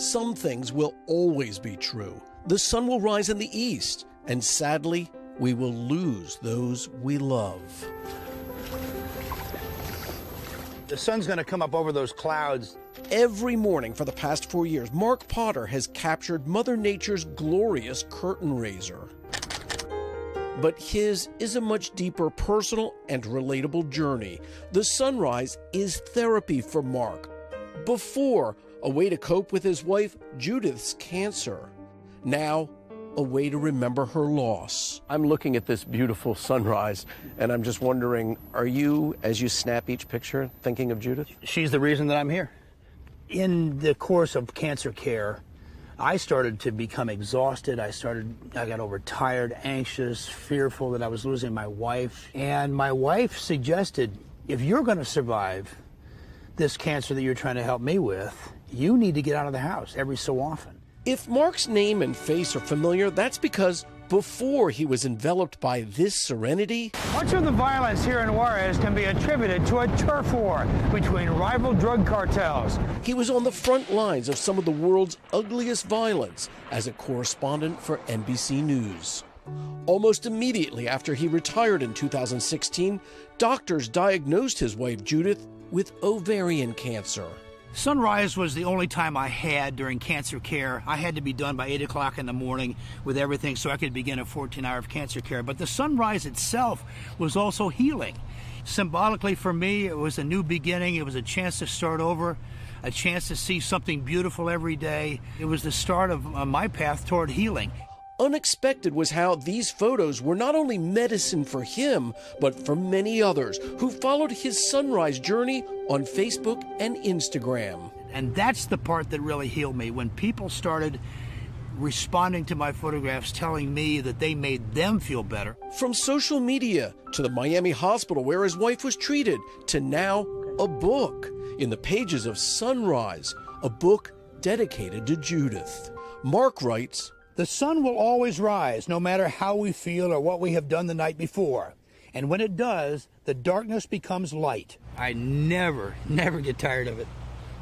Some things will always be true. The sun will rise in the east, and sadly, we will lose those we love. The sun's going to come up over those clouds. Every morning for the past 4 years, Mark Potter has captured Mother Nature's glorious curtain raiser. But his is a much deeper personal and relatable journey. The sunrise is therapy for Mark. Before, a way to cope with his wife, Judith's cancer. Now, a way to remember her loss. I'm looking at this beautiful sunrise, and I'm just wondering, are you, as you snap each picture, thinking of Judith? She's the reason that I'm here. In the course of cancer care, I started to become exhausted. I got overtired, anxious, fearful that I was losing my wife. And my wife suggested, if you're going to survive this cancer that you're trying to help me with, you need to get out of the house every so often. If Mark's name and face are familiar, that's because before he was enveloped by this serenity. Much of the violence here in Juarez can be attributed to a turf war between rival drug cartels. He was on the front lines of some of the world's ugliest violence as a correspondent for NBC News. Almost immediately after he retired in 2016, doctors diagnosed his wife Judith with ovarian cancer. Sunrise was the only time I had during cancer care. I had to be done by 8 o'clock in the morning with everything so I could begin a 14-hour of cancer care. But the sunrise itself was also healing. Symbolically for me, it was a new beginning. It was a chance to start over, a chance to see something beautiful every day. It was the start of my path toward healing. Unexpected was how these photos were not only medicine for him, but for many others who followed his sunrise journey on Facebook and Instagram. And that's the part that really healed me, when people started responding to my photographs, telling me that they made them feel better. From social media to the Miami hospital where his wife was treated, to now a book in the pages of Sunrise, a book dedicated to Judith. Mark writes, "The sun will always rise, no matter how we feel or what we have done the night before. And when it does, the darkness becomes light." I never get tired of it.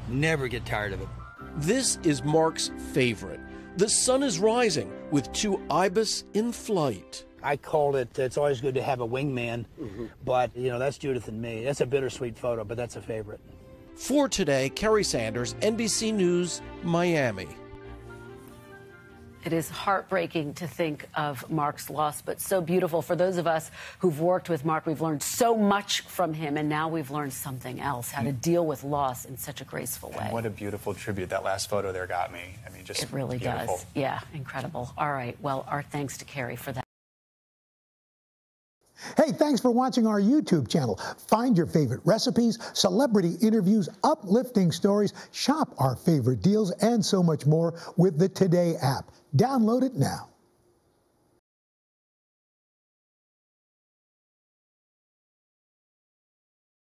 Never get tired of it. This is Mark's favorite. The sun is rising with two ibis in flight. I called it, it's always good to have a wingman, but you know, that's Judith and me. That's a bittersweet photo, but that's a favorite. For today, Kerry Sanders, NBC News, Miami. It is heartbreaking to think of Mark's loss, but so beautiful. For those of us who've worked with Mark, we've learned so much from him, and now we've learned something else, how to deal with loss in such a graceful way. And what a beautiful tribute. That last photo there got me. I mean, just beautiful. It really does. Yeah, incredible. All right, well, our thanks to Kerry for that. Hey, thanks for watching our YouTube channel. Find your favorite recipes, celebrity interviews, uplifting stories, shop our favorite deals, and so much more with the Today app. Download it now.